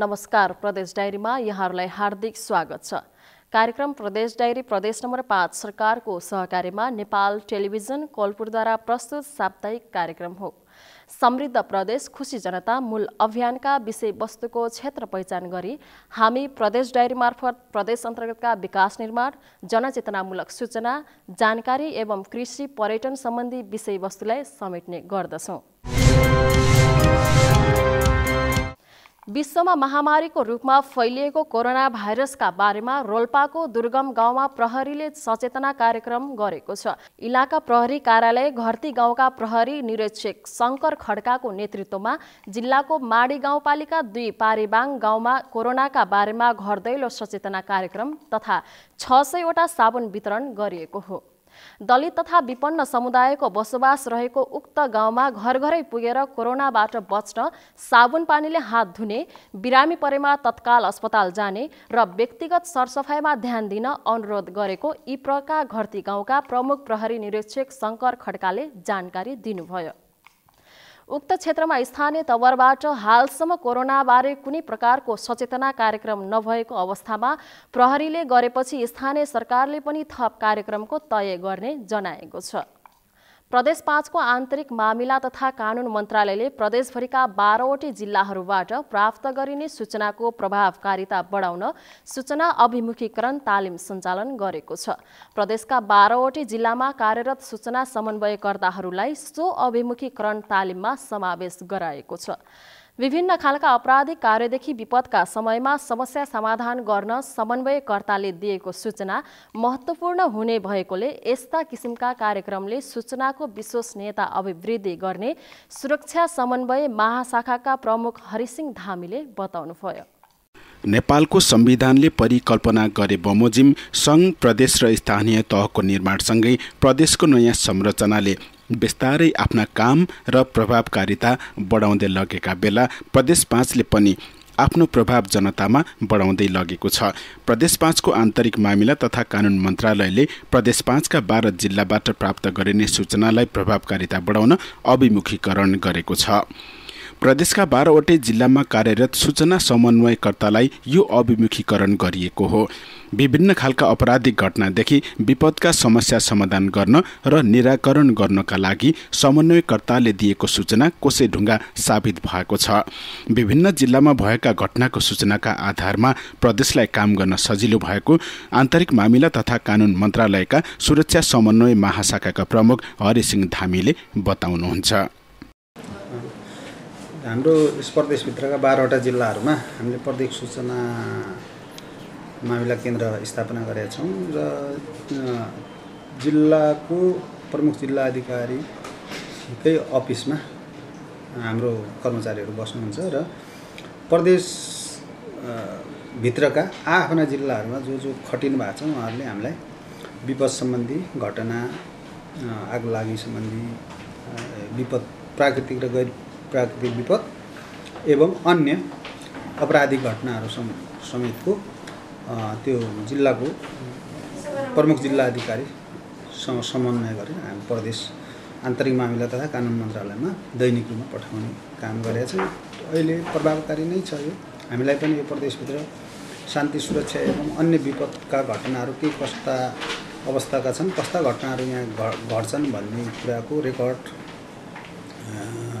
नमस्कार, प्रदेश डायरीमा यहाँहरूलाई हार्दिक स्वागत छ। कार्यक्रम प्रदेश डायरी प्रदेश नम्बर 5 सरकारको सहकार्यमा नेपाल टेलिभिजन कोलपुरद्वारा प्रस्तुत साप्ताहिक कार्यक्रम हो। समृद्ध प्रदेश खुशी जनता मूल अभियानका विषयवस्तुको क्षेत्र पहिचान गरी हामी प्रदेश डायरी मार्फत प्रदेश अन्तर्गतका विकास निर्माण, जनचेतनामूलक सूचना, जानकारी एवं कृषि पर्यटन सम्बन्धी विषयवस्तुलाई समेट्ने गर्दछौं। विश्वमा महामारीको रूपमा फैलिएको कोरोना भाइरसका बारेमा रोल्पाको दुर्गम गाउँमा प्रहरीले सचेतना कार्यक्रम गरेको छ। इलाका प्रहरी कार्यालय घरती गाउँका प्रहरी निरीक्षक शंकर खड्काको नेतृत्वमा जिल्लाको माडी गाउँपालिका 2 पारेबाङ गाउँमा कोरोनाका बारेमा घर दैलो सचेतना कार्यक्रम तथा 600 वटा साबुन वितरण गरिएको हो। दलित तथा विपन्न समुदायको बसोबास रहेको उक्त गाउँमा घर-घरै पुगेर कोरोनाबाट बच्न साबुन पानीले हात धुने, बिरामी परेमा तत्काल अस्पताल जाने र व्यक्तिगत सरसफाइमा ध्यान दिन अनुरोध गरेको इप्रका घरती गाउँका प्रमुख प्रहरी निरीक्षक शंकर खड्काले जानकारी दिनुभयो। उक्त क्षेत्रमा स्थानीय तवरबाट हालसम्म कोरोनाबारे कुनै प्रकारको सचेतना कार्यक्रम नभएको अवस्थामा प्रहरीले गरेपछि स्थानीय सरकारले पनि थप कार्यक्रमको तय गर्ने जनाएको छ। प्रदेश 5 को आन्तरिक मामिला तथा कानून मन्त्रालयले प्रदेशभरिका 12 वटै जिल्लाहरूबाट प्राप्त गरिने सूचनाको प्रभावकारिता बढाउन सूचना अभिमुखीकरण तालिम सञ्चालन गरेको छ। प्रदेशका 12 वटै जिल्लामा कार्यरत सूचना समन्वयकर्ताहरूलाई सो अभिमुखीकरण तालिममा समावेश गराएको छ। विभिन्न खालका आपराधिक कार्यदेखि विपदका समयमा समस्या समाधान गर्न समन्वयकर्ताले दिएको सूचना महत्त्वपूर्ण हुने भएकोले यस्ता किसिमका कार्यक्रमले सूचनाको विश्वसनीयता अभिवृद्धि गर्ने सुरक्षा समन्वय महाशाखाका प्रमुख हरिसिंह धामीले बताउनुभयो। नेपालको संविधानले परिकल्पना गरे बमोजिम संघ प्रदेश र स्थानीय तहको निर्माणसँगै प्रदेशको नयाँ संरचनाले बिस्तारै आफ्ना काम र प्रभावकारिता बढाउँदै लगेका बेला प्रदेश 5ले पनि आफ्नो प्रभाव जनतामा बढाउँदै लगेको छ। प्रदेश 5 को आन्तरिक मामिला तथा कानून मन्त्रालयले प्रदेश 5 का 12 जिल्लाबाट प्राप्त गरिने सूचनालाई प्रभावकारिता बढाउन अभिमुखीकरण गरेको छ। प्रदेशका 12 वटै जिल्लामा कार्यरत सूचना समन्वयकर्तालाई यो अभिमुखीकरण गरिएको हो। विभिन्न खालका आपराधिक घटनादेखि विपदका समस्या समाधान गर्न र निराकरण गर्नका लागि समन्वयकर्ताले दिएको सूचना कोसेढुङ्गा साबित भएको छ। विभिन्न जिल्लामा भएका घटनाको सूचनाका आधारमा प्रदेशलाई काम गर्न सजिलो भएको आन्तरिक मामिला तथा कानून मन्त्रालयका सुरक्षा समन्वय महाशाखाका प्रमुख हरिसिंह धामीले बताउनुहुन्छ। हाम्रो यस प्रदेशभित्रका 12 वटा जिल्लाहरूमा हामीले प्रदेश सूचना मामिला केन्द्र स्थापना गरेका छौँ र जिल्लाको प्रमुख जिल्ला अधिकारीकै अफिसमा हाम्रो कर्मचारीहरू बस्नुहुन्छ र प्रदेश भित्रका आफ्ना जिल्लाहरूमा जो जो खटिनु भएको छ उहाँहरूले हामीलाई विपद सम्बन्धी घटना, आगलागी सम्बन्धी विपद, प्राकृतिक र गैर प्राकृतिक विपद एवं अन्य आपराधिक घटनाहरू समेतको त्यो जिल्लाको प्रमुख जिल्ला अधिकारीसँग समन्वय गरेर हामी प्रदेश आन्तरिक मामिला तथा कानुन मन्त्रालयमा दैनिक रूपमा पठाउने काम गरेछ। अहिले प्रभावकारी नै छ। यो हामीलाई पनि यो प्रदेशभित्र शान्ति, सुरक्षा एवं अन्य विपदका घटनाहरू के कस्ता अवस्थाका छन्, कस्ता घटनाहरू यहाँ घट्छन् भन्ने कुराको रेकर्ड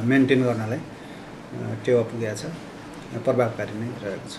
मेन्टेन गर्नलाई टेवा पुगेको छ, प्रभावकारी नै रहेको छ।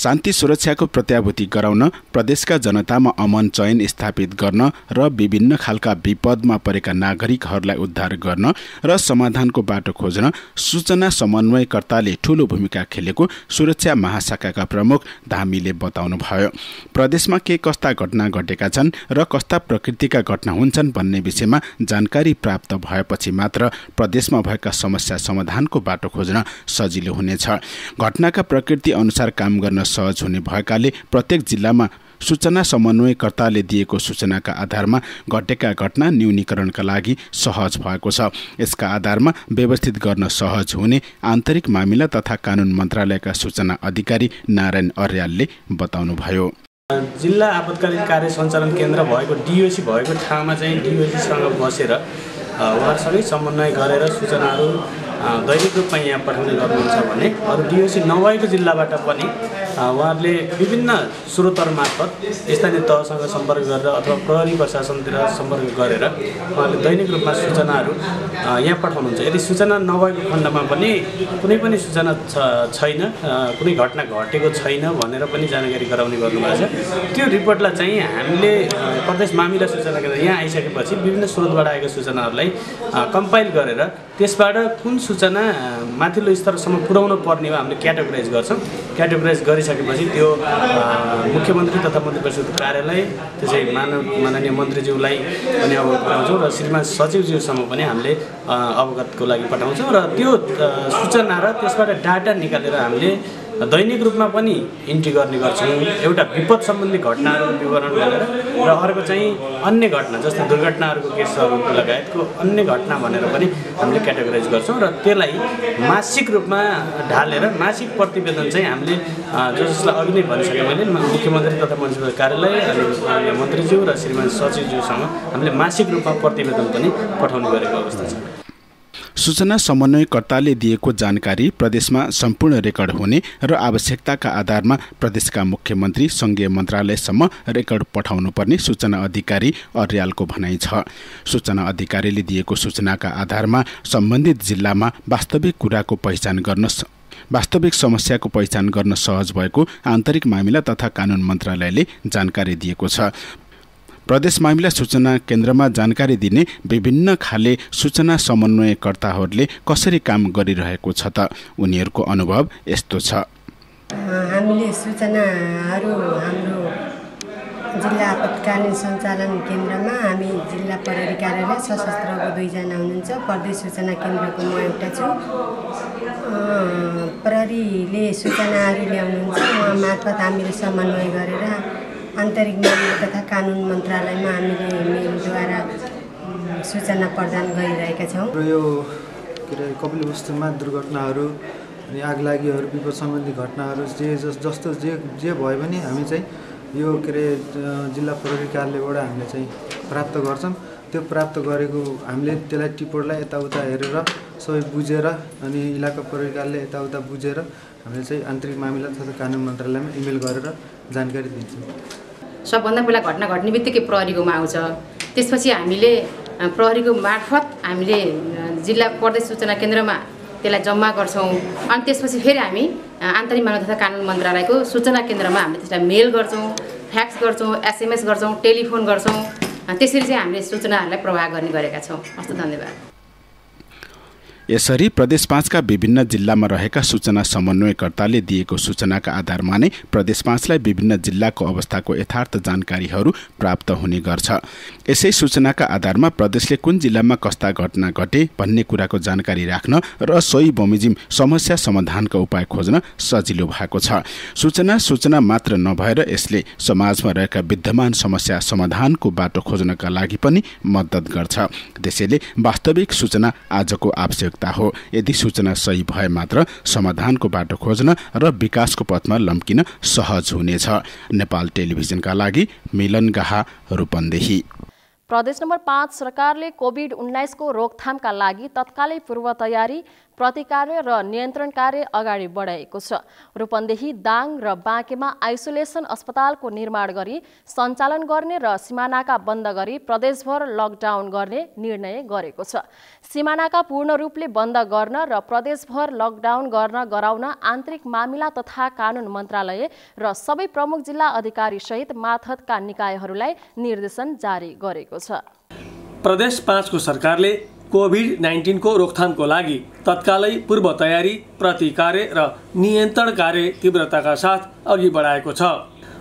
शान्ति सुरक्षाको प्रत्याभूति गराउन, प्रदेशका जनतामा अमन चयन स्थापित गर्न र विभिन्न खालका विपदमा परेका नागरिकहरूलाई उद्धार गर्न र समाधानको बाटो खोज्न सूचना समन्वयकर्ताले ठूलो भूमिका खेलेको सुरक्षा महाशाखाका प्रमुख धामीले बताउनुभयो। प्रदेशमा के कस्ता घटना घटेका छन् र कस्ता प्रकृतिका घटना हुन्छन् भन्ने विषयमा जानकारी प्राप्त भएपछि मात्र प्रदेशमा भएका समस्या समाधानको बाटो खोज्न सजिलो हुनेछ। घटनाका प्रकृति अनुसार काम गर्न सहज हुने भएकाले प्रत्येक जिल्लामा सूचना समन्वयकर्ताले दिएको सूचनाका आधारमा घटेका घटना न्यूनीकरणका लागि सहज भएको छ। यसका आधारमा व्यवस्थित गर्न सहज हुने आन्तरिक मामिला तथा कानून मन्त्रालयका सूचना अधिकारी नारायण अर्यालले बताउनुभयो। जिल्ला आपतकालीन कार्य सञ्चालन केन्द्र भएको डिओसी भएको ठाउँमा चाहिँ डिओसीसँग बसेर उहाँहरूसँगै समन्वय गरेर सूचनाहरू दैनिक रूपमा यहाँ पठाउने गर्नुहुन्छ भने अरू डिओसी नभएको जिल्लाबाट पनि उहाँहरूले विभिन्न स्रोतहरू मार्फत स्थानीय तहसँग सम्पर्क गरेर अथवा प्रहरी प्रशासनतिर सम्पर्क गरेर उहाँहरूले दैनिक रूपमा सूचनाहरू यहाँ पठाउनुहुन्छ। यदि सूचना नभएको खण्डमा पनि कुनै पनि सूचना छैन, कुनै घटना घटेको छैन भनेर पनि जानकारी गराउने गर्नुभएको छ। त्यो रिपोर्टलाई चाहिँ हामीले प्रदेश मामिला सूचना केन्द्र यहाँ आइसकेपछि विभिन्न स्रोतबाट आएको सूचनाहरूलाई कम्पाइल गरेर त्यसबाट कुन सूचना माथिल्लो स्तरसम्म पुर्याउनु पर्ने हो हामीले क्याटेगोराइज गर्छौँ। क्याटेगोराइज गरिसकेपछि त्यो मुख्यमन्त्री तथा मन्त्री परिषद कार्यालय, त्यसै माननीय मन्त्रीज्यूलाई पनि अवगत गराउँछौँ र श्रीमान सचिवज्यूसम्म पनि हामीले अवगतको लागि पठाउँछौँ र त्यो सूचना र त्यसबाट डाटा निकालेर हामीले दैनिक रूपमा पनि इन्ट्री गर्ने गर्छौँ। एउटा विपद सम्बन्धी घटनाहरूको विवरण गरेर र अर्को चाहिँ अन्य घटना जस्तै दुर्घटनाहरूको केसहरू लगायतको अन्य घटना भनेर पनि हामीले क्याटेगोराइज गर्छौँ र त्यसलाई मासिक रूपमा ढालेर मासिक प्रतिवेदन चाहिँ हामीले जसलाई अघि नै भनिसकेँ मैले, मुख्यमन्त्री तथा मन्त्री कार्यालय अनि माननीय मन्त्रीज्यू र श्रीमान सचिवज्यूसँग हामीले मासिक रूपमा प्रतिवेदन पनि पठाउने गरेको अवस्था छ। सूचना समन्वयकर्ताले दिएको जानकारी प्रदेशमा सम्पूर्ण रेकर्ड हुने र आवश्यकताका आधारमा प्रदेशका मुख्यमन्त्री संघीय मन्त्रालयसम्म रेकर्ड पठाउनुपर्ने सूचना अधिकारी अर्यालको भनाइ छ। सूचना अधिकारीले दिएको सूचनाका आधारमा सम्बन्धित जिल्लामा वास्तविक समस्याको पहिचान गर्न सहज भएको आन्तरिक मामिला तथा कानून मन्त्रालयले जानकारी दिएको छ। प्रदेश मामिला सूचना केन्द्रमा जानकारी दिने विभिन्न खाले सूचना समन्वयकर्ताहरूले कसरी काम गरिरहेको छ त उनीहरूको अनुभव यस्तो छ। हामीले सूचनाहरू हाम्रो जिल्ला आपतकालीन सञ्चालन केन्द्रमा हामी जिल्ला प्रहरी कार्यालय सशस्त्रको दुईजना हुनुहुन्छ, प्रदेश सूचना केन्द्रको म एउटा छु। प्रहरीले सूचनाहरू ल्याउनुहुन्छ, उहाँ मार्फत हामीले समन्वय गरेर आन्तरिक मामिला तथा कानुन मन्त्रालयमा हामीले मेलद्वारा सूचना प्रदान गरिरहेका छौँ। यो के अरे कपिलवस्तुमा दुर्घटनाहरू अनि आगलागीहरू विपद सम्बन्धी घटनाहरू जे भयो भने हामी चाहिँ यो के अरे जिल्ला प्रहरी कार्यालयबाट हामीले चाहिँ प्राप्त गर्छौँ। त्यो प्राप्त गरेको हामीले त्यसलाई टिपोटलाई यताउता हेरेर सबै बुझेर अनि इलाका प्रहरी कार्यालय यताउता बुझेर हामीले चाहिँ आन्तरिक मामिला तथा कानुन मन्त्रालयमा इमेल गरेर जानकारी दिन्छौँ। सबभन्दा पहिला घटना घट्ने बित्तिकै प्रहरीकोमा आउँछ, त्यसपछि हामीले प्रहरीको मार्फत हामीले जिल्ला प्रदेश सूचना केन्द्रमा त्यसलाई जम्मा गर्छौँ अनि त्यसपछि फेरि हामी आन्तरिक मामिला तथा कानुन मन्त्रालयको सूचना केन्द्रमा हामीले त्यसलाई मेल गर्छौँ, फ्याक्स गर्छौँ, एसएमएस गर्छौँ, टेलिफोन गर्छौँ। त्यसरी चाहिँ हामीले सूचनाहरूलाई प्रवाह गर्ने गरेका छौँ। हस्त धन्यवाद। यसरी प्रदेश 5 का विभिन्न जिल्लामा रहेका सूचना समन्वयकर्ताले दिएको सूचनाका आधारमा नै प्रदेश 5 लाई विभिन्न जिल्लाको अवस्थाको यथार्थ जानकारीहरू प्राप्त हुने गर्छ। यसै सूचनाका आधारमा प्रदेशले कुन जिल्लामा कस्ता घटना घटे भन्ने कुराको जानकारी राख्न र सोही बमोजिम समस्या समाधानका उपाय खोज्न सजिलो भएको छ। सूचना मात्र नभएर यसले समाजमा रहेका विद्यमान समस्या समाधानको बाटो खोज्नका लागि पनि मद्दत गर्छ। त्यसैले वास्तविक सूचना आजको आवश्यक हो। यदि सूचना सही भए मात्र समाधानको बाटो खोज्न र विकासको पथमा लम्किन सहज हुनेछ। नेपाल टेलिभिजनका लागि मिलन गाहा, रूपन्देही। प्रदेश नम्बर 5 सरकारले कोभिड-19 को रोकथामका लागि तत्कालै पूर्व तयारी, प्रतिकार्य र नियन्त्रण कार्य अगाडि बढाएको छ। रूपन्देही, दाङ र बाँकेमा आइसोलेसन अस्पतालको निर्माण गरी सञ्चालन गर्ने र सिमानाका बन्द गरी प्रदेशभर लकडाउन गर्ने निर्णय गरेको छ। सिमानाका पूर्ण रूपले बन्द गर्न र प्रदेशभर लकडाउन गर्न गराउन आन्तरिक मामिला तथा कानुन मन्त्रालय र सबै प्रमुख जिल्ला अधिकारी सहित माथतका निकायहरूलाई निर्देशन जारी गरेको छ। प्रदेश 5 को सरकारले कोभिड-19 को रोकथामको लागि तत्कालै पूर्व तयारी, प्रतिकार्य र नियन्त्रण कार्य तीव्रताका साथ अघि बढाएको छ।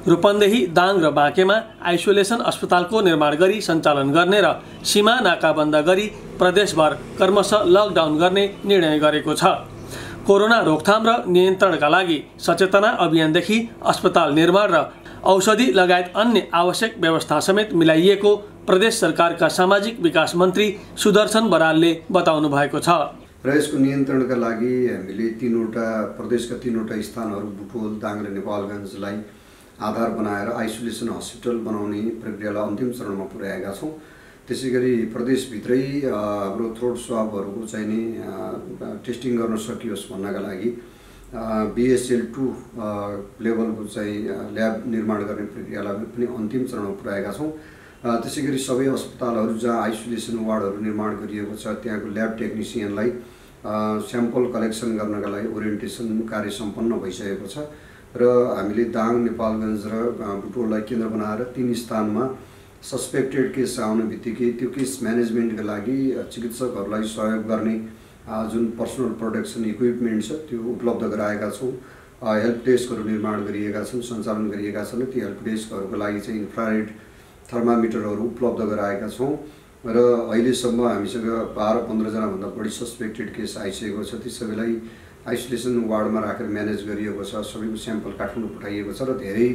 रूपन्देही, दाङ र बाँकेमा आइसोलेसन अस्पतालको निर्माण गरी सञ्चालन गर्ने र सीमा नाकाबन्द गरी प्रदेशभर क्रमशः लकडाउन गर्ने निर्णय गरेको छ। कोरोना रोकथाम र नियन्त्रणका लागि सचेतना अभियानदेखि अस्पताल निर्माण र औषधि लगायत अन्य आवश्यक व्यवस्था समेत मिलाइएको प्रदेश सरकारका सामाजिक विकास मन्त्री सुदर्शन बरालले बताउनु भएको छ। र यसको नियन्त्रणका लागि हामीले प्रदेशका तीनवटा स्थानहरू बुटवल, दाङ र नेपालगञ्जलाई आधार बनाएर आइसोलेसन हस्पिटल बनाउने प्रक्रियालाई अन्तिम चरणमा पुर्याएका छौँ। त्यसैगरी प्रदेशभित्रै हाम्रो थ्रोट स्वाबहरुको चाहिँ नि टेस्टिङ गर्न सकियोस् भन्नका लागि BSL-2 लेभलको चाहिँ ल्याब निर्माण गर्ने प्रक्रियालाई पनि अन्तिम चरणमा पुर्याएका छौँ। त्यसैगरी सबै अस्पतालहरु जहाँ आइसोलेसन वार्डहरु निर्माण गरिएको छ त्यहाँको ल्याब टेक्निशियनलाई स्याम्पल कलेक्सन गर्नका लागि ओरिएन्टेसन कार्य सम्पन्न भइसकेको छ र हामीले दाङ, नेपालगञ्ज र बुटवललाई केन्द्र बनाएर 3 स्थानमा सस्पेक्टेड केस आउनेबित्तिकै त्यो केस म्यानेजमेन्टका लागि चिकित्सकहरुलाई सहयोग गर्ने जुन पर्सनल प्रोटेक्सन इक्विपमेन्ट छ त्यो उपलब्ध गराएका छौं। हेल्प डेस्कहरु निर्माण गरिएका छौं, सञ्चालन गरिएका छन्। ती हेल्प डेस्कहरुको लागि चाहिँ इन्फ्रारेड थर्मामिटरहरु उपलब्ध गराएका छौं र अहिलेसम्म हामीसँग 12-15 जना भन्दा बढी सस्पेक्टेड केस आइसकेको छ। ती सबैलाई आइसोलेसन वार्डमा राखेर म्यानेज गरिएको छ। सबैको स्याम्पल काठमाडौँ पठाइएको छ र धेरै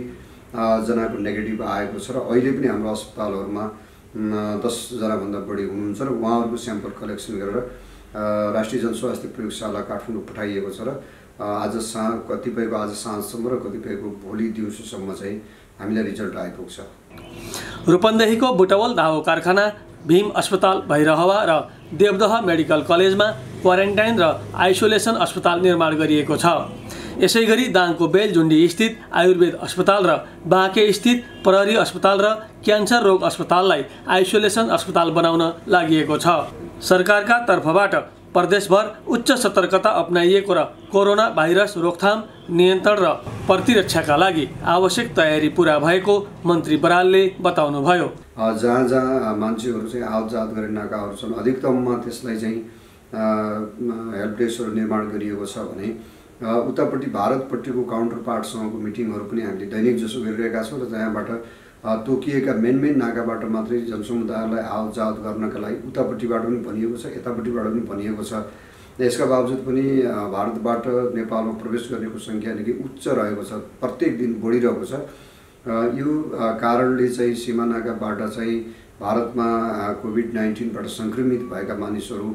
जनाको नेगेटिभ आएको छ र अहिले पनि हाम्रो अस्पतालहरुमा 10 जना भन्दा बढी हुनुहुन्छ र उहाँहरुको स्याम्पल कलेक्सन गरेर राष्ट्रिय जनस्वास्थ्य प्रयोगशाला काठमाडौँ पठाइएको छ र कतिपयको आज साँझसम्म र कतिपयको भोलि दिउँसोसम्म चाहिँ हामीलाई रिजल्ट आइपुग्छ। रूपन्देहीको बुटवल दाहो कारखाना, भीम अस्पताल भैरहवा र देवदह मेडिकल कलेजमा क्वारेन्टाइन र आइसोलेसन अस्पताल निर्माण गरिएको छ। यसैगरी दाङको बेलजुण्डी स्थित आयुर्वेद अस्पताल र बाँके स्थित प्रहरी अस्पताल र क्यान्सर रोग अस्पताललाई आइसोलेसन अस्पताल बनाउन लागिएको छ। सरकारका तर्फबाट प्रदेशभर उच्च सतर्कता अपनाइएको र कोरोना भाइरस रोकथाम, नियन्त्रण र प्रतिरक्षाका लागि आवश्यक तयारी पूरा भएको मन्त्री बरालले बताउनुभयो। जहाँ मान्छेहरु चाहिँ आवतजात गर्ने नाकाहरु छन् अधिकतममा त्यसलाई चाहिँ हेल्प डेस्कहरु निर्माण गरिएको छ भने उतापट्टि भारतपट्टिको काउन्टर पार्टसँगको मिटिङहरु पनि हामीले दैनिक जसो गरिरहेका छौं र जहाँबाट तोकिएका मेन नाकाबाट मात्रै जनसमुदायलाई आवतजात गर्नका लागि उतापट्टिबाट पनि भनिएको छ, यतापट्टिबाट पनि भनिएको छ। यसका बावजुद पनि भारतबाट नेपालमा प्रवेश गर्नेको संख्या निकै उच्च रहेको छ, प्रत्येक दिन बढिरहेको छ। यो कारणले चाहिँ सीमानाकाबाट चाहिँ भारतमा कोभिड-19बाट संक्रमित भएका मानिसहरु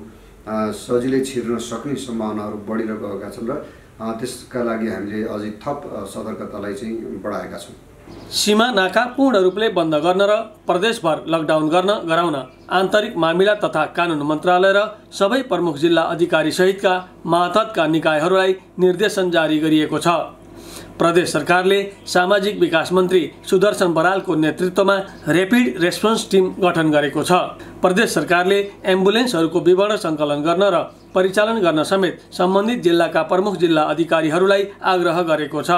सजिलै छिर्न सक्ने सम्भावनाहरु बढिरहेका छन् र त्यसका लागि हामीले अझै थप सतर्कतालाई चाहिँ बढाएका छौं। सीमा नाका पूर्ण रूपले बन्द गर्न र प्रदेशभर लकडाउन गर्न गराउन आन्तरिक मामिला तथा कानून मन्त्रालय र सबै प्रमुख जिल्ला अधिकारी सहितका मातहतका निकायहरूलाई निर्देशन जारी गरिएको छ। प्रदेश सरकारले सामाजिक विकास मन्त्री सुदर्शन बरालको नेतृत्वमा र्यापिड रेस्पोन्स टिम गठन गरेको छ। प्रदेश सरकारले एम्बुलेन्सहरुको विवरण संकलन गर्न र परिचालन गर्न समेत सम्बन्धित जिल्लाका प्रमुख जिल्ला अधिकारीहरूलाई आग्रह गरेको छ।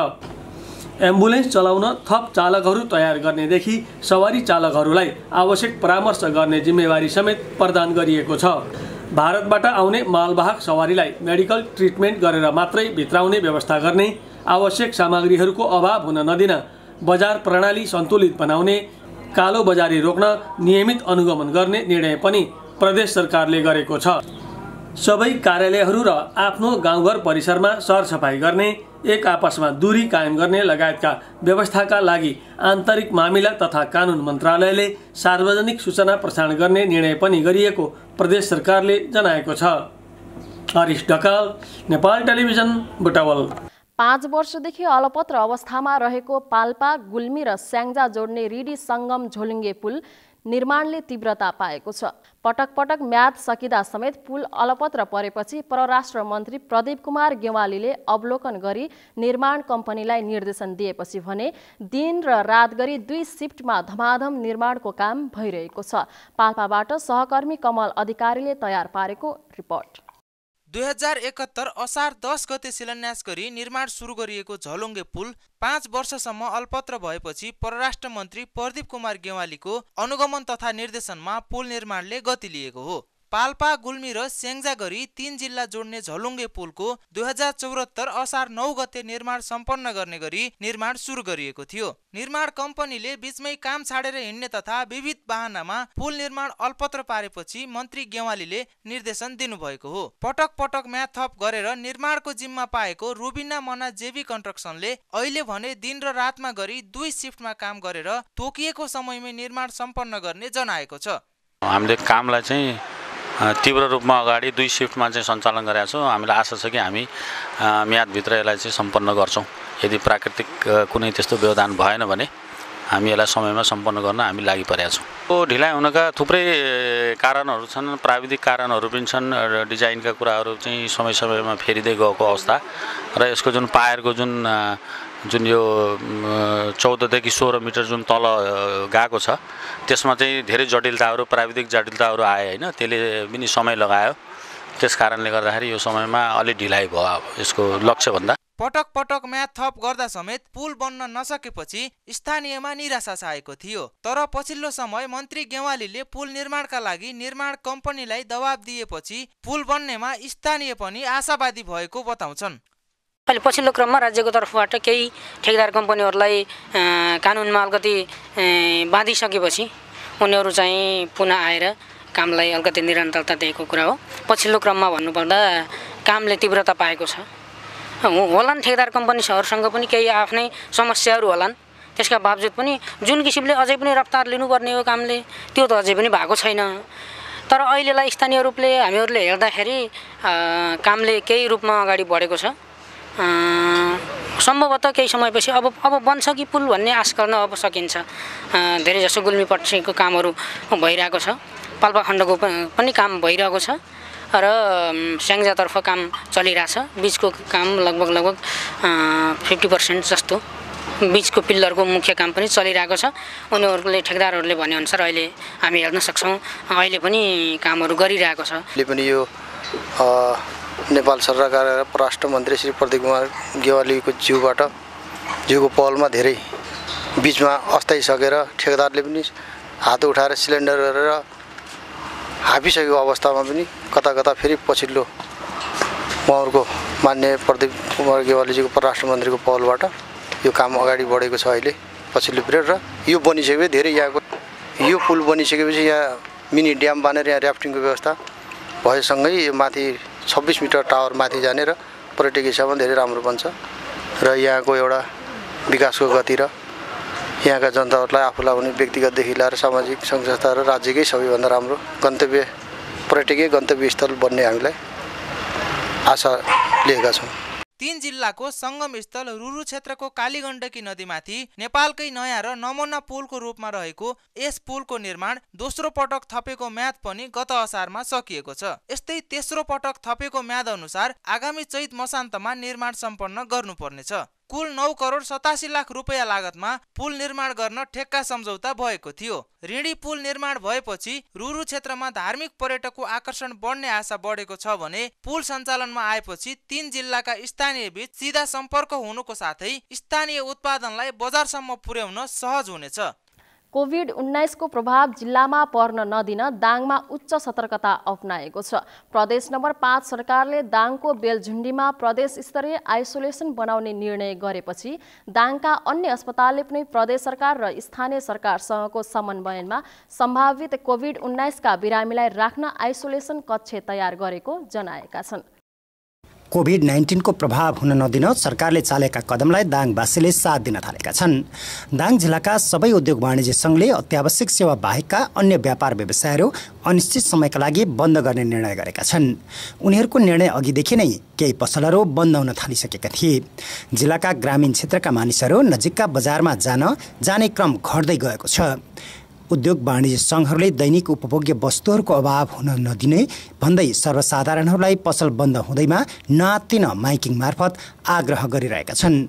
एम्बुलेन्स चलाउन थप चालकहरु तयार गर्नेदेखि सवारी चालकहरुलाई आवश्यक परामर्श गर्ने जिम्मेवारी समेत प्रदान गरिएको छ। भारतबाट आउने मालवाहक सवारीलाई मेडिकल ट्रिटमेन्ट गरेर मात्रै भित्राउने व्यवस्था गर्ने, आवश्यक सामग्रीहरुको अभाव हुन नदिन, बजार प्रणाली सन्तुलित बनाउने, कालो बजारी रोक्न नियमित अनुगमन गर्ने निर्णय पनि प्रदेश सरकारले गरेको छ। सबै कार्यालयहरु र आफ्नो गाउँघर परिसरमा सरसफाई गर्ने, एक आपसमा दूरी कायम गर्ने लगायतका व्यवस्थाका लागि आन्तरिक मामिला तथा कानून मन्त्रालयले सार्वजनिक सूचना प्रसारण गर्ने निर्णय पनि गरिएको प्रदेश सरकारले जनाएको छ। हरीश ढकाल, नेपाल टेलिभिजन, बुटवल। 5 वर्षदेखि अलपत्र अवस्थामा रहेको पाल्पा, गुल्मी र स्याङ्जा जोड्ने रिडी संगम झोलिङ्गे पुल निर्माणले तीव्रता पाएको छ। पटक पटक म्याद सकिदा समेत पुल अलपत्र परेपछि परराष्ट्र मन्त्री प्रदीप कुमार गेवालीले अवलोकन गरी निर्माण कम्पनीलाई निर्देशन दिएपछि भने दिन र रात गरी 2 शिफ्टमा धमाधम निर्माणको काम भइरहेको छ। पाल्पाबाट सहकर्मी कमल अधिकारीले तयार पारेको रिपोर्ट। 2071 असार 10 गते शिलान्यास गरी निर्माण सुरु गरिएको झोलुङ्गे पुल 5 वर्षसम्म अल्पत्र भएपछि परराष्ट्र मन्त्री प्रदीप कुमार गेवालीको अनुगमन तथा निर्देशनमा पुल निर्माणले गति लिएको हो। पाल्पा, गुल्मी र स्याङ्जा गरी 3 जिल्ला जोड्ने झोलुङ्गे पुलको 2074 असार 9 गते निर्माण सम्पन्न गर्ने गरी निर्माण सुरु गरिएको थियो। निर्माण कम्पनीले बीचमै काम छाडेर हिँड्ने तथा विविध बहानामा पुल निर्माण अल्पत्र पारेपछि मन्त्री गेवालीले निर्देशन दिनुभएको हो। पटक पटक म्याद थप गरेर निर्माणको जिम्मा पाएको रुबिना मना जेबी कन्स्ट्रक्सनले अहिले भने दिन र रातमा गरी 2 शिफ्टमा काम गरेर तोकिएको समयमै निर्माण सम्पन्न गर्ने जनाएको छ। हामीले कामलाई चाहिँ तीव्र रूपमा अगाडि 2 शिफ्टमा चाहिँ सञ्चालन गरेका छौँ। हामीलाई आशा छ कि हामी म्यादभित्र यसलाई चाहिँ सम्पन्न गर्छौँ। यदि प्राकृतिक कुनै त्यस्तो व्यवधान भएन भने हामी यसलाई समयमा सम्पन्न गर्न हामी लागिपरेका छौं। यो ढिलाइ हुनका थुप्रै कारणहरू छन्, प्राविधिक कारणहरू पनि छन्, डिजाइनका कुराहरू चाहिँ समय समयमा फेरिदै गएको अवस्था र यसको जुन पायरको जुन यो 14 देखि 16 मिटर जुन तल गएको छ त्यसमा चाहिँ धेरै जटिलताहरू, प्राविधिक जटिलताहरू आए हैन, त्यसले पनि समय लगायो। त्यसकारणले गर्दाखेरि यो समयमा अलि ढिलाइ भयो यसको लक्ष्य भन्दा। पटक पटक म्याद थप गर्दा समेत पुल बन्न नसकेपछि स्थानीयमा निराशा छाएको थियो, तर पछिल्लो समय मन्त्री गेवालीले पुल निर्माणका लागि निर्माण कम्पनीलाई दबाब दिएपछि पुल बन्नेमा स्थानीय पनि आशावादी भएको बताउँछन्। अहिले पछिल्लो क्रममा राज्यको तर्फबाट केही ठेकेदार कम्पनीहरूलाई कानुनमा अलिकति बाँधिसकेपछि उनीहरू चाहिँ पुनः आएर कामलाई अलिकति निरन्तरता दिएको कुरा हो। पछिल्लो क्रममा भन्नुपर्दा कामले तीव्रता पाएको छ। होलान ठेकेदार कम्पनीहरूसँग पनि केही आफ्नै समस्याहरू होलान्, त्यसका बावजुद पनि जुन किसिमले अझै पनि रफ्तार लिनुपर्ने हो कामले त्यो त अझै पनि भएको छैन। तर अहिलेलाई स्थानीय रूपले हामीहरूले हेर्दाखेरि कामले केही रूपमा अगाडि बढेको छ। सम्भवतः केही समयपछि अब बन्छ कि पुल भन्ने आश गर्न अब सकिन्छ। धेरैजसो गुल्मीपट्टिको कामहरू भइरहेको छ, पाल्पा खण्डको पनि काम भइरहेको छ र स्याङ्जातर्फ काम चलिरहेछ। बीचको काम लगभग 50% जस्तो बीचको पिल्लरको मुख्य काम पनि चलिरहेको छ। उनीहरूले ठेकेदारहरूले भनेअनुसार अहिले हामी हेर्न सक्छौँ अहिले पनि कामहरू गरिरहेको छ। अहिले पनि यो नेपाल सरकार र परराष्ट्र मन्त्री श्री प्रदीप कुमार गेवालीको जिउको पहलमा धेरै बीचमा अस्थायी सकेर ठेकेदारले पनि हात उठाएर सिलिन्डर गरेर हापिसकेको अवस्थामा पनि कता कता फेरि पछिल्लो उहाँहरूको मान्य प्रदीप कुमार गेवालीजीको परराष्ट्र मन्त्रीको पहलबाट यो काम अगाडि बढेको छ अहिले पछिल्लो पिरियड। र यो बनिसकेपछि धेरै यहाँको यो पुल बनिसकेपछि यहाँ मिनी ड्याम बानेर यहाँ ऱ्याफ्टिङको व्यवस्था भएसँगै यो माथि 26 मिटर टावर माथि जाने र पर्यटकीय हिसाबमा धेरै राम्रो बन्छ र यहाँको एउटा विकासको गति र यहाँका जनताहरूलाई आफूलाई हुने व्यक्तिगतदेखि लिएर सामाजिक सङ्घ संस्था र राज्यकै सबैभन्दा राम्रो गन्तव्य पर्यटकीय गन्तव्यस्थल बन्ने हामीलाई आशा लिएका छौँ। 3 जिल्लाको सङ्गमस्थल रुरु क्षेत्रको कालीगण्डकी नदीमाथि नेपालकै नयाँ र नमोना पुलको रूपमा रहेको यस पुलको निर्माण दोस्रो पटक थपेको म्याद पनि गत असारमा सकिएको छ। यस्तै तेस्रो पटक थपेको म्याद अनुसार आगामी चैत मसान्तमा निर्माण सम्पन्न गर्नुपर्नेछ। कुल 9 करोड 87 लाख रुपियाँ लागतमा पुल निर्माण गर्न ठेक्का सम्झौता भएको थियो। ऋणी पुल निर्माण भएपछि रुरु क्षेत्रमा धार्मिक पर्यटकको आकर्षण बढ्ने आशा बढेको छ भने पुल सञ्चालनमा आएपछि 3 जिल्लाका स्थानीय बीच सीधा सम्पर्क हुनुको साथै स्थानीय उत्पादनलाई बजारसम्म पुर्याउन सहज हुनेछ। कोभिड-19 को प्रभाव जिल्लामा पर्न नदिन दाङमा उच्च सतर्कता अपनाएको छ। प्रदेश नम्बर 5 सरकारले दाङको बेलझुण्डीमा प्रदेश स्तरीय आइसोलेसन बनाउने निर्णय गरेपछि दाङका अन्य अस्पतालले पनि प्रदेश सरकार र स्थानीय सरकारसँगको समन्वयनमा सम्भावित कोभिड-19 का बिरामीलाई राख्न आइसोलेसन कक्ष तयार गरेको जनाएका छन्। कोभिड-19 को प्रभाव हुन नदिन सरकारले चालेका कदमलाई दाङवासीले साथ दिन थालेका छन्। दाङ जिल्लाका सबै उद्योग वाणिज्य सङ्घले अत्यावश्यक सेवा बाहेकका अन्य व्यापार व्यवसायहरू अनिश्चित समयका लागि बन्द गर्ने निर्णय गरेका छन्। उनीहरूको निर्णय अघिदेखि नै केही पसलहरू बन्द हुन थालिसकेका थिए। जिल्लाका ग्रामीण क्षेत्रका मानिसहरू नजिकका बजारमा जाने क्रम घट्दै गएको छ। उद्योग वाणिज्य सङ्घहरूले दैनिक उपभोग्य वस्तुहरूको अभाव हुन नदिने भन्दै सर्वसाधारणहरूलाई पसल बन्द हुँदैमा नआत्तिन माइकिङ मार्फत आग्रह गरिरहेका छन्।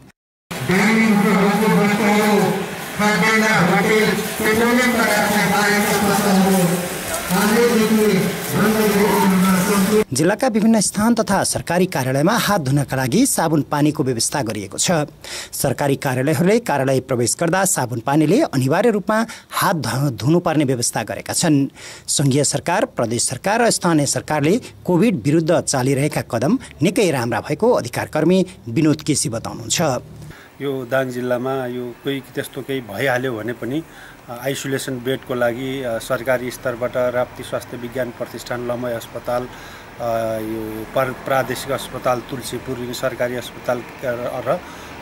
जिल्लाका विभिन्न स्थान तथा सरकारी कार्यालयमा हात धुनका लागि साबुन पानीको व्यवस्था गरिएको छ। सरकारी कार्यालयहरूले कार्यालय प्रवेश गर्दा साबुन पानीले अनिवार्य रूपमा हात धुनुपर्ने व्यवस्था गरेका छन्। सङ्घीय सरकार, प्रदेश सरकार र स्थानीय सरकारले कोभिड विरुद्ध चालिरहेका कदम निकै राम्रा भएको अधिकारकर्मी विनोद केसी बताउनुहुन्छ। यो दाङ जिल्लामा यो कोही त्यस्तो केही भइहाल्यो भने पनि आइसोलेसन बेडको लागि सरकारी स्तरबाट राप्ती स्वास्थ्य विज्ञान प्रतिष्ठान लमय अस्पताल, यो प्रादेशिक अस्पताल तुलसीपुर सरकारी अस्पताल र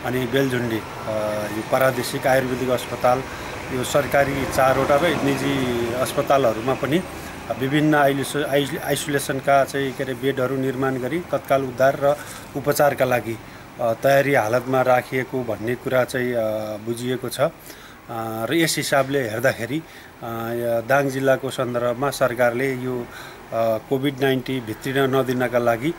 अनि बेलझुण्डी यो प्रादेशिक आयुर्वेदिक अस्पताल, यो सरकारी 4वटा र निजी अस्पतालहरूमा पनि विभिन्न आइसोलेसनका चाहिँ के अरे बेडहरू निर्माण गरी तत्काल उद्धार र उपचारका लागि तयारी हालतमा राखिएको भन्ने कुरा चाहिँ बुझिएको छ। र यस हिसाबले हेर्दाखेरि दाङ जिल्लाको सन्दर्भमा सरकारले यो कोभिड-19 भित्रिन नदिनका लागि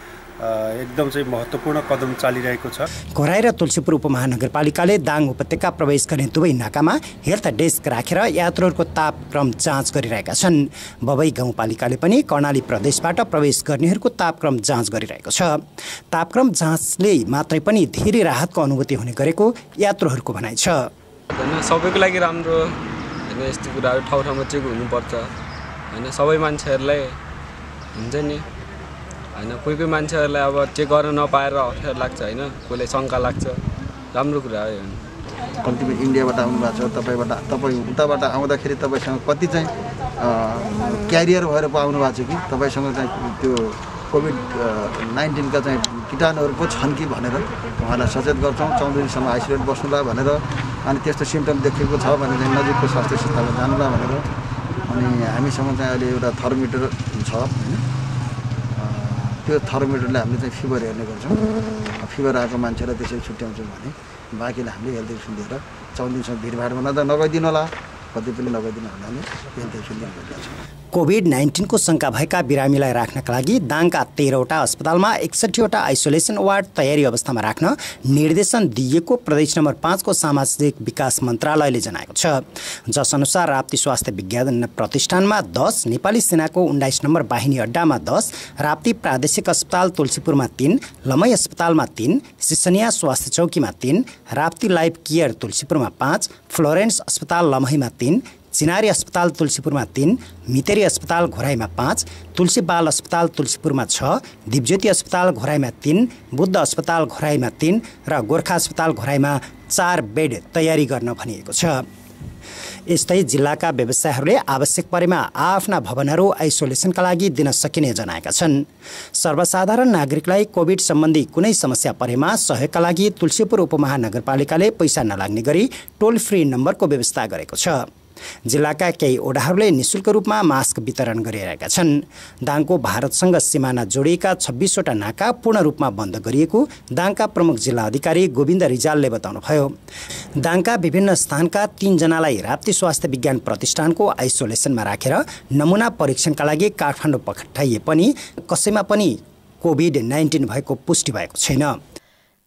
एकदम चाहिँ महत्त्वपूर्ण कदम चालिरहेको छ। घराई र तुलसीपुर उपमहानगरपालिकाले दाङ उपत्यका प्रवेश गर्ने दुवै नाकामा हेल्थ डेस्क राखेर यात्रुहरूको तापक्रम जाँच गरिरहेका छन्। बबई गाउँपालिकाले पनि कर्णाली प्रदेशबाट प्रवेश गर्नेहरूको तापक्रम जाँच गरिरहेको छ। तापक्रम जाँचले मात्रै पनि धेरै राहतको अनुभूति हुने गरेको यात्रुहरूको भनाइ छ। सबैको लागि राम्रो हैन, यस्तो कुराहरु ठाउँ ठाउँमा चेक हुनुपर्छ हैन, सबै मान्छेहरुलाई हुन्छ नि हैन, कोही कोही मान्छेहरुलाई अब चेक गर्न नपाएर अप्ठ्यारो लाग्छ हैन, कोहीलाई शंका लाग्छ, राम्रो कुरा हो। कल्टिभेट इन्डियाबाट आउनु भएको छ, तपाईँ उताबाट आउँदाखेरि तपाईसँग कति चाहिँ क्यारियर भएर आउनु भएको छ कि तपाईसँग चाहिँ त्यो कोभिड-19 का चाहिँ कीटाणुहरु पो छन् कि भनेर उहाँलाई सचेत गर्छौं। 14 दिनसम्म आइसोलेट बस्नुला भनेर, अनि त्यस्तो सिम्पटम देखेको छ भने चाहिँ नजिकको स्वास्थ्य संस्थामा जानुला भनेर। अनि हामीसँग चाहिँ अहिले एउटा थर्मोमिटर छ हैन, त्यो थर्मोमिटरले हामीले चाहिँ फिभर हेर्ने गर्छौँ। फिभर आएको मान्छेलाई त्यसै छुट्याउँछौँ भने बाकीलाई हामीले हेल्थ एक्सन दिएर 14 दिनसम्म भिडभाडमा नगइदिनु होला, कतै पनि नगइदिनु हुनाले हेल्थ एक्सन दिने गर्छौँ। कोभिड-19 को शंका भएका बिरामीलाई राख्नका लागि दाङका 13 वटा अस्पतालमा 61 वटा आइसोलेसन वार्ड तयारी अवस्थामा राख्न निर्देशन दिएको प्रदेश नम्बर 5 को सामाजिक विकास मन्त्रालयले जनाएको छ। जसअनुसार राप्ती स्वास्थ्य विज्ञान प्रतिष्ठानमा 10, नेपाली सेनाको 19 नम्बर बाहिनी अड्डामा 10, राप्ती प्रादेशिक अस्पताल तुलसीपुरमा 3, लमई अस्पतालमा 3, सिसनिया स्वास्थ्य चौकीमा 3, राप्ती लाइफ केयर तुलसीपुरमा 5, फ्लोरेन्स अस्पताल लमईमा 3, चिनारी अस्पताल तुलसीपुरमा 3, मितेरी अस्पताल घोराईमा 5, तुलसी बाल अस्पताल तुलसीपुरमा 6, दिपज्योति अस्पताल घोराईमा 3, बुद्ध अस्पताल घोराईमा 3 र गोर्खा अस्पताल घोराईमा 4 बेड तयारी गर्न भनिएको छ। यस्तै जिल्लाका व्यवसायहरूले आवश्यक परेमा आफ्ना भवनहरू आइसोलेसनका लागि दिन सकिने जनाएका छन्। सर्वसाधारण नागरिकलाई कोभिड सम्बन्धी कुनै समस्या परेमा सहयोगका लागि तुलसीपुर उपमहानगरपालिकाले पैसा नलाग्ने गरी टोल फ्री नम्बरको व्यवस्था गरेको छ। जिल्लाका केही ओडाहरूले निःशुल्क रूपमा मास्क वितरण गरिरहेका छन्। दाङको भारतसँग सीमाना जोडिएका 26 वटा नाका पूर्ण रूपमा बन्द गरिएको दाङका प्रमुख जिल्ला अधिकारी गोविन्द रिजालले बताउनुभयो। दाङका विभिन्न स्थानका 3 जनालाई राप्ती स्वास्थ्य विज्ञान प्रतिष्ठानको आइसोलेसनमा राखेर नमुना परीक्षणका लागि काठमाडौँ पठाइए पनि कसैमा पनि कोभिड-19 भएको पुष्टि भएको छैन।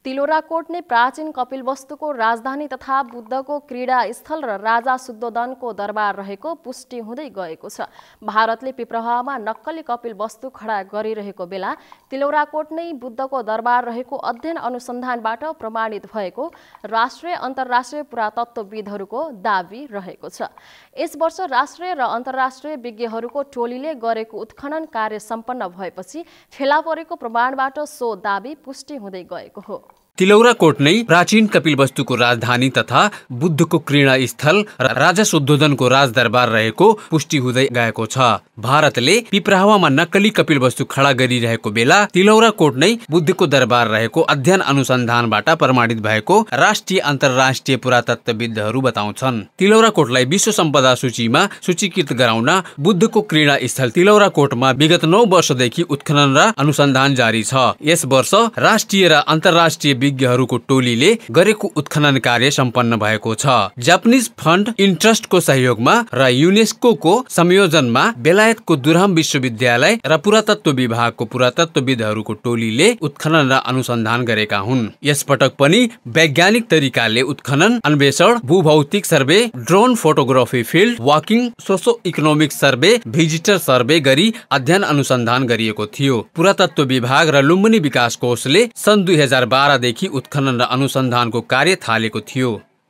तिलोराकोट ने प्राचीन कपिलवस्तु को राजधानी तथा बुद्ध को क्रीड़ा स्थल र राजा शुद्धोधन को दरबार रहेको पुष्टि हुँदै गएको छ। भारतले पिपरहमा नक्कली कपिलवस्तु खडा गरिरहेको बेला तिलोराकोट नै बुद्ध को दरबार रहेको अध्ययन अनुसन्धानबाट प्रमाणित भएको राष्ट्रिय अन्तर्राष्ट्रिय पुरातत्वविदहरूको दाबी रहेको छ। यस वर्ष राष्ट्रिय र अन्तर्राष्ट्रिय विज्ञहरूको टोलीले गरेको उत्खनन कार्य सम्पन्न भएपछि फेला परेको प्रमाणबाट सो दाबी पुष्टि हुँदै गएको हो। तिलौराकोट नै प्राचीन कपिलवस्तुको राजधानी तथा बुद्धको क्रीडा स्थल र राजा शुद्धोधनको राजदरबार रहेको पुष्टि हुँदै गएको छ। भारतले पिपराहवामा नक्कली कपिलवस्तु खडा गरिरहेको बेला तिलौराकोट नै बुद्धको दरबार रहेको अध्ययन अनुसन्धानबाट प्रमाणित भएको राष्ट्रिय अन्तर्राष्ट्रिय पुरातत्वविदहरू बताउँछन्। तिलौराकोटलाई विश्व सम्पदा सूचीमा सूचीकृत गराउन बुद्धको क्रीडा स्थल तिलौराकोटमा विगत 9 वर्षदेखि उत्खनन र अनुसन्धान जारी छ। यस वर्ष राष्ट्रिय र अन्तर्राष्ट्रिय विज्ञहरूको टोलीले गरेको उत्खनन कार्य सम्पन्न भएको छ। जापानिज फन्ड इन्ट्रस्टको सहयोगमा र युनेस्को संयोजनमा बेलायतको दुरहाम विश्वविद्यालय र पुरातत्व विभागको पुरातत्वविदहरूको टोलीले उत्खनन र अनुसन्धान गरेका हुन्। यसपटक पनि वैज्ञानिक तरिकाले उत्खनन, अन्वेषण, भूभौतिक survey, drone photography, field walking, socio economic survey, visitor survey गरी अध्ययन अनुसन्धान गरिएको थियो। पुरातत्व विभाग र लुम्बिनी विकास कोषले सन् 2012 उत्खनन र अनुसन्धानको कार्य थालेको थियो।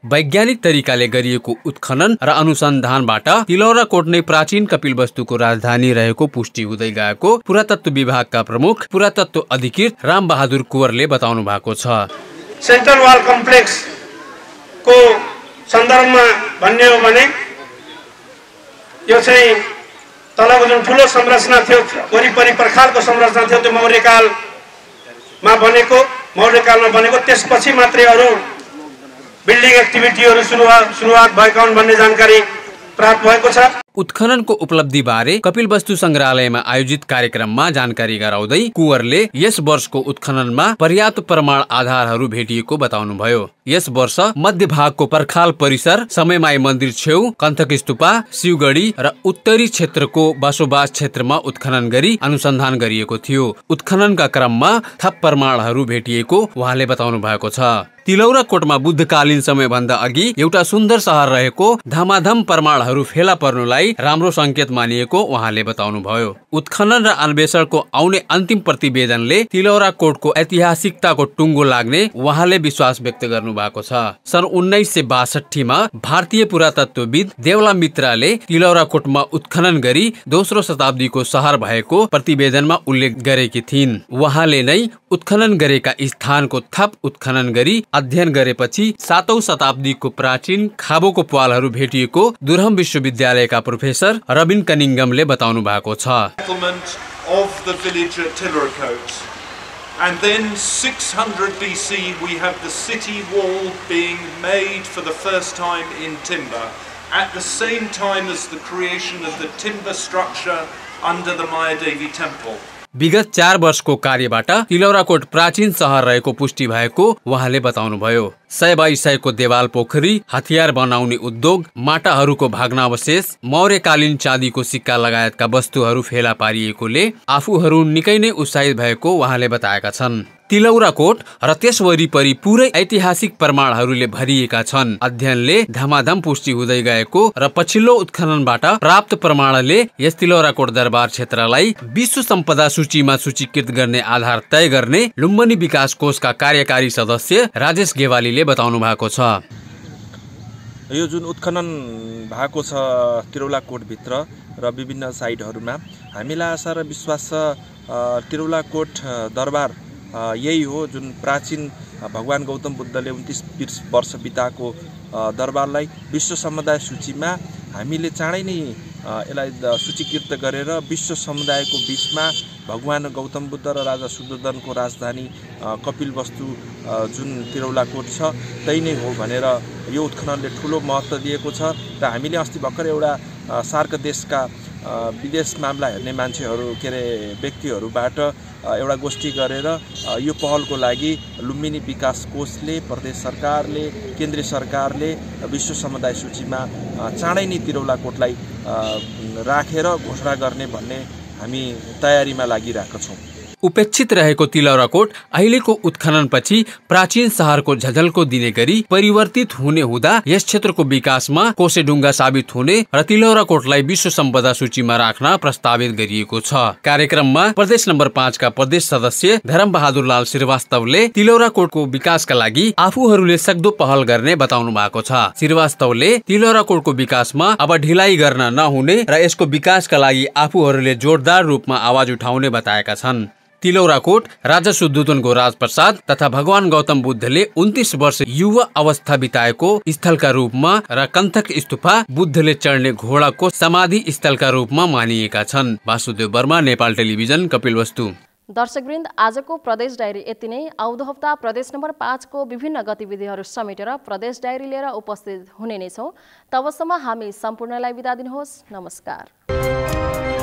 वैज्ञानिक तरिकाले गरिएको उत्खनन र अनुसन्धानबाट तिलौराकोट नै प्राचीन कपिलवस्तुको राजधानी रहेको पुष्टि हुँदै गएको पुरातत्व विभागका प्रमुख पुरातत्व अधिकृत राम बहादुर कुँवरले बताउनु भएको छ। सेन्ट्रल वाल कम्प्लेक्स को सन्दर्भमा भन्ने हो भने यो चाहिँ तलको जुन ठुलो संरचना थियो, वरिपरि पर्खालको संरचना थियो, त्यो मौर्यकालमा बनेको, मौर्यकालमा बनेको, त्यसपछि मात्रै अरू बिल्डिङ एक्टिभिटीहरू सुरुवात भएका हुन् भन्ने जानकारी प्राप्त भएको छ। उत्खननको उपलब्धि बारे कपिल वस्तु संग्रहालयमा आयोजित कार्यक्रममा जानकारी गराउँदै कुँवरले यस वर्षको उत्खननमा पर्याप्त प्रमाण आधारहरू भेटिएको बताउनुभयो। यस वर्ष मध्य भागको पर्खाल परिसर, समयमाई मन्दिर छेउ कन्थक स्तूपा, शिवगढी र उत्तरी क्षेत्रको बसोबास क्षेत्रमा उत्खनन गरी अनुसन्धान गरिएको थियो। उत्खननका क्रममा थप प्रमाणहरू भेटिएको उहाँले बताउनु भएको छ। तिलौरा कोटमा बुद्धकालीन समयभन्दा अघि एउटा सुन्दर शहर रहेको धामाधम प्रमाणहरू फेला पर्नुलाई राम्रो संकेत मानिएको उहाँले बताउनुभयो। उत्खनन र अन्वेषणको आउने अन्तिम प्रतिवेदनले तिलौरा कोटको ऐतिहासिकताको टुङ्गो लाग्ने उहाँले विश्वास व्यक्त गर्नु भएको छ। सन् 1962मा भारतीय पुरातत्वविद देवला मित्रले तिलौरा कोटमा उत्खनन गरी दोस्रो शताब्दीको शहर भएको प्रतिवेदनमा उल्लेख गरेकी थिइन्। उहाँले नै उत्खनन गरेका स्थानको थप उत्खनन गरी अध्ययन गरेपछि 7औं शताब्दीको प्राचीन खाबोको प्वालहरू भेटिएको दुर्हम विश्वविद्यालयका प्रोफेसर रबिन कनिङ्गमले बताउनु भएको छ। And then 600 BC we have the city wall being made for the first time in timber at the same time as the creation of the timber structure under the Mayadevi temple. विगत 4 वर्षको कार्यबाट तिलौराकोट प्राचीन शहर रहेको पुष्टि भएको उहाँले बताउनुभयो। 100/100 को देवाल पोखरी, हतियार बनाउने उद्योग, माटाहरूको भग्नावशेष, मौर्यकालीन चाँदीको सिक्का लगायतका वस्तुहरू फेला पारिएकोले आफूहरू निकै नै उत्साहित भएको उहाँले बताएका छन्। तिलौराकोट र त्यस वरिपरि पुरै ऐतिहासिक प्रमाणहरूले भरिएका छन्। अध्ययनले धमाधम पुष्टि हुँदै गएको र पछिल्लो उत्खननबाट प्राप्त प्रमाणले यस तिलौराकोट दरबार क्षेत्रलाई विश्व सम्पदा सूचीमा सूचीकृत गर्ने आधार तय गर्ने लुम्बिनी विकास कोषका कार्यकारी सदस्य राजेश गेवालीले बताउनु भएको छ। यो जुन उत्खनन भएको छ तिलौराकोट भित्र र विभिन्न साइटहरूमा, हामीलाई आशा र विश्वास तिलौराकोट दरबार यही हो जुन प्राचीन भगवान गौतम बुद्धले 29 वर्ष बिताको दरबारलाई विश्व समुदाय सूचीमा हामीले चाँडै नै यसलाई सूचीकृत गरेर विश्व समुदायको बीचमा भगवान गौतम बुद्ध र राजा सुदर्शनको राजधानी कपिलवस्तु जुन तिलौराकोट छ त्यही नै हो भनेर यो उत्खननले ठूलो महत्त्व दिएको छ। र हामीले अस्ति भर्खर एउटा सार्क देशका विदेश मामला हेर्ने मान्छेहरू व्यक्तिहरूबाट एउटा गोष्ठी गरेर यो पहलको लागि लुम्बिनी विकास कोषले, प्रदेश सरकारले, केन्द्रीय सरकारले विश्व समुदाय सूचीमा चाँडै नै तिलौराकोटलाई राखेर घोषणा गर्ने भन्ने हामी तयारीमा लागिरहेका छौँ। उपेक्षित रहेको तिलौराकोट अहिलेको उत्खननपछि प्राचीन शहरको झलको दिने गरी परिवर्तित हुने हुँदा यस क्षेत्रको विकासमा कोसेढुङ्गा साबित हुने र तिलौराकोटलाई विश्व सम्पदा सूचीमा राख्न प्रस्तावित गरिएको छ। कार्यक्रममा प्रदेश नम्बर 5 का प्रदेश सदस्य धरम बहादुर लाल श्रीवास्तवले तिलौराकोटको विकासका लागि आफूहरूले सक्दो पहल गर्ने बताउनु भएको छ। श्रीवास्तवले तिलौराकोटको विकासमा अब ढिलाइ गर्न नहुने र यसको विकासका लागि आफूहरूले जोरदार रूपमा आवाज उठाउने बताएका छन्। तिलौराकोट राजा सुदुतनको राजप्रासाद तथा भगवान गौतम बुद्धले 29 वर्ष युवा अवस्था बिताएको स्थलका रूपमा र कन्थक स्तूपा बुद्धले चढ्ने घोडाको समाधि स्थलका रूपमा मानिएका छन्। वासुदेव वर्मा, नेपाल टेलिभिजन, कपिलवस्तु। दर्शकवृन्द, आजको प्रदेश डायरी यति नै। आउँदो हप्ता प्रदेश नम्बर 5 को विभिन्न गतिविधिहरू समेटेर प्रदेश डायरी लिएर उपस्थित हुने नै छौँ। तबसम्म हामी सम्पूर्णलाई बिदा दिनुहोस्। नमस्कार।